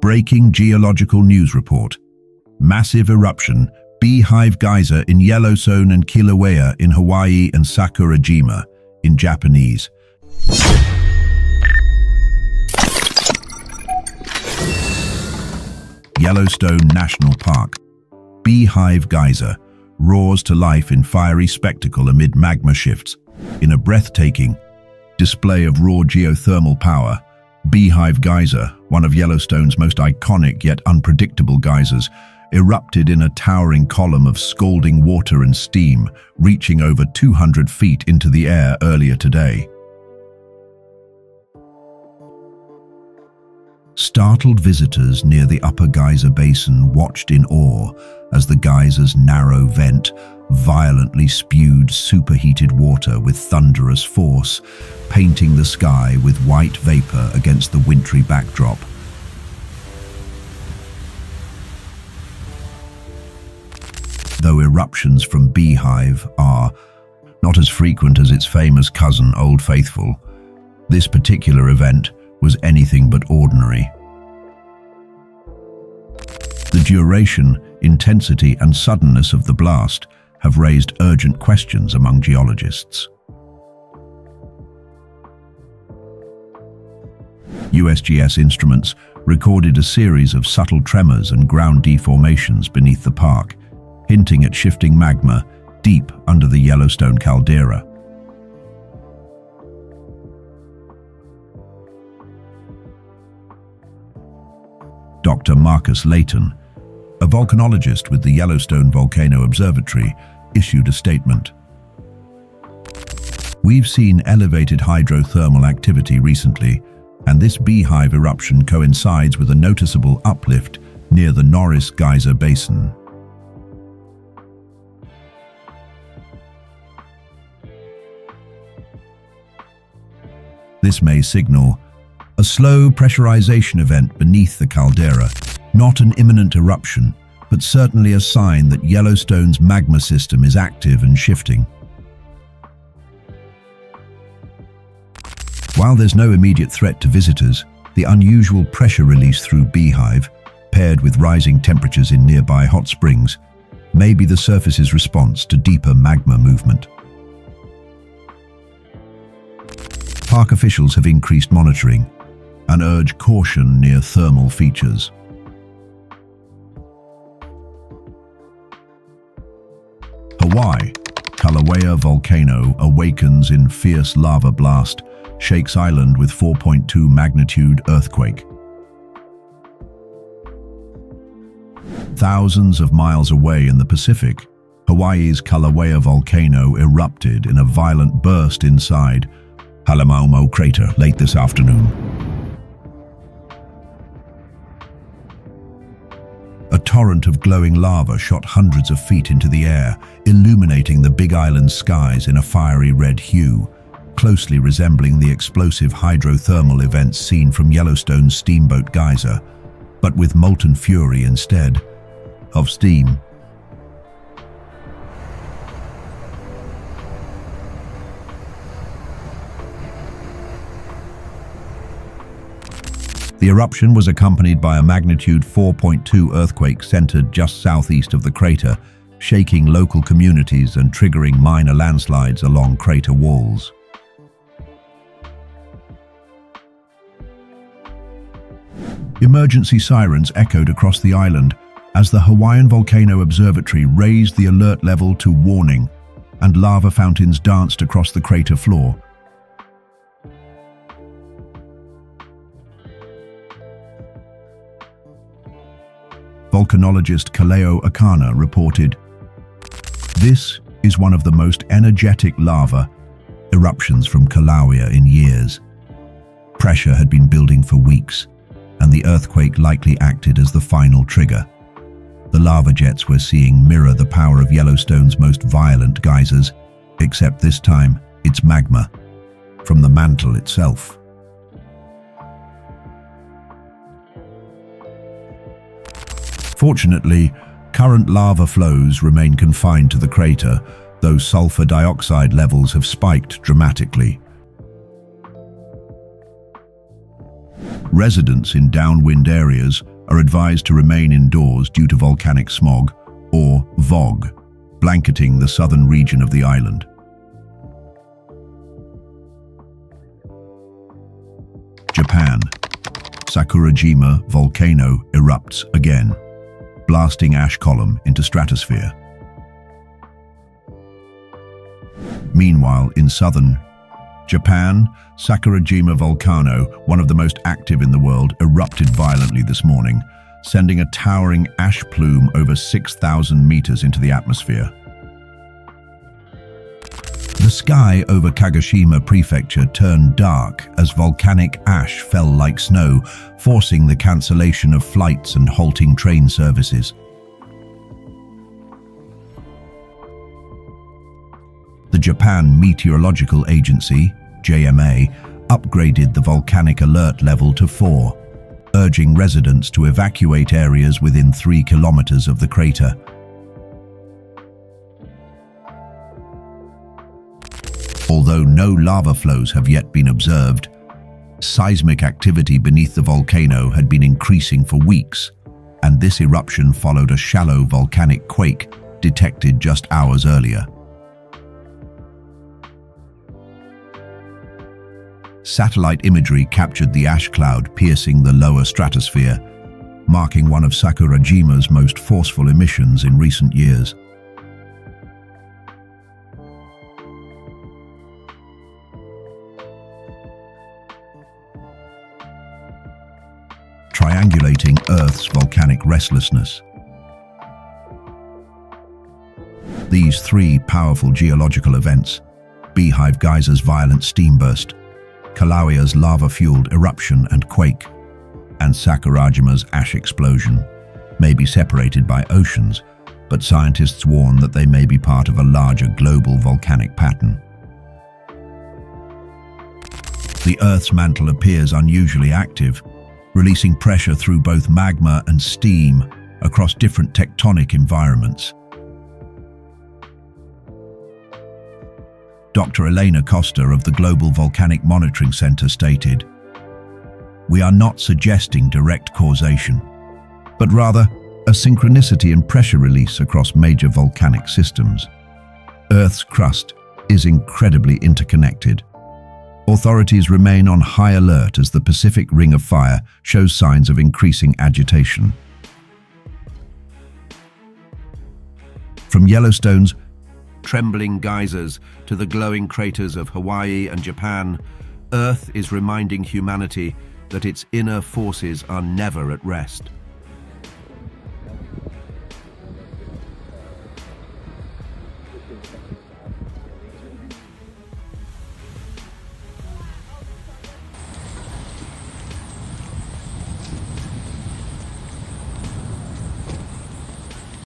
Breaking geological news report. Massive eruption, Beehive Geyser in Yellowstone and Kilauea in Hawaii and Sakurajima in Japanese. Yellowstone National Park. Beehive Geyser roars to life in fiery spectacle amid magma shifts. In a breathtaking display of raw geothermal power, Beehive Geyser, one of Yellowstone's most iconic yet unpredictable geysers, erupted in a towering column of scalding water and steam, reaching over 200 feet into the air earlier today. Startled visitors near the Upper Geyser Basin watched in awe as the geyser's narrow vent violently spewed superheated water with thunderous force, painting the sky with white vapor against the wintry backdrop. Though eruptions from Beehive are not as frequent as its famous cousin, Old Faithful, this particular event was anything but ordinary. The duration, intensity, and suddenness of the blast have raised urgent questions among geologists. USGS instruments recorded a series of subtle tremors and ground deformations beneath the park, hinting at shifting magma deep under the Yellowstone caldera. Dr. Marcus Layton, a volcanologist with the Yellowstone Volcano Observatory, issued a statement. "We've seen elevated hydrothermal activity recently, and this Beehive eruption coincides with a noticeable uplift near the Norris Geyser Basin." This may signal a slow pressurization event beneath the caldera, not an imminent eruption, but certainly a sign that Yellowstone's magma system is active and shifting. While there's no immediate threat to visitors, the unusual pressure release through Beehive, paired with rising temperatures in nearby hot springs, may be the surface's response to deeper magma movement. Park officials have increased monitoring and urge caution near thermal features. Hawaii, Kilauea volcano awakens in fierce lava blast, shakes island with 4.2 magnitude earthquake. Thousands of miles away in the Pacific, Hawaii's Kilauea volcano erupted in a violent burst inside Halemaumau crater late this afternoon. A torrent of glowing lava shot hundreds of feet into the air, illuminating the Big Island skies in a fiery red hue, closely resembling the explosive hydrothermal events seen from Yellowstone's Steamboat Geyser, but with molten fury instead of steam. The eruption was accompanied by a magnitude 4.2 earthquake centered just southeast of the crater, shaking local communities and triggering minor landslides along crater walls. Emergency sirens echoed across the island as the Hawaiian Volcano Observatory raised the alert level to warning, and lava fountains danced across the crater floor. Volcanologist Kaleo Akana reported, "This is one of the most energetic lava eruptions from Kilauea in years. Pressure had been building for weeks, and the earthquake likely acted as the final trigger. The lava jets we're seeing mirror the power of Yellowstone's most violent geysers, except this time it's magma from the mantle itself." Fortunately, current lava flows remain confined to the crater, though sulfur dioxide levels have spiked dramatically. Residents in downwind areas are advised to remain indoors due to volcanic smog, or VOG, blanketing the southern region of the island. Japan. Sakurajima volcano erupts again, blasting ash column into stratosphere. Meanwhile, in southern Japan, Sakurajima volcano, one of the most active in the world, erupted violently this morning, sending a towering ash plume over 6,000 meters into the atmosphere. The sky over Kagoshima Prefecture turned dark as volcanic ash fell like snow, forcing the cancellation of flights and halting train services. The Japan Meteorological Agency, JMA, upgraded the volcanic alert level to 4, urging residents to evacuate areas within 3 kilometers of the crater. Although no lava flows have yet been observed, seismic activity beneath the volcano had been increasing for weeks, and this eruption followed a shallow volcanic quake detected just hours earlier. Satellite imagery captured the ash cloud piercing the lower stratosphere, marking one of Sakurajima's most forceful emissions in recent years. Triangulating Earth's volcanic restlessness. These three powerful geological events, Beehive Geyser's violent steam burst, Kilauea's lava-fueled eruption and quake, and Sakurajima's ash explosion, may be separated by oceans, but scientists warn that they may be part of a larger global volcanic pattern. The Earth's mantle appears unusually active, releasing pressure through both magma and steam across different tectonic environments. Dr. Elena Costa of the Global Volcanic Monitoring Center stated, "We are not suggesting direct causation, but rather a synchronicity and pressure release across major volcanic systems. Earth's crust is incredibly interconnected. Authorities remain on high alert as the Pacific Ring of Fire shows signs of increasing agitation." From Yellowstone's trembling geysers to the glowing craters of Hawaii and Japan, Earth is reminding humanity that its inner forces are never at rest.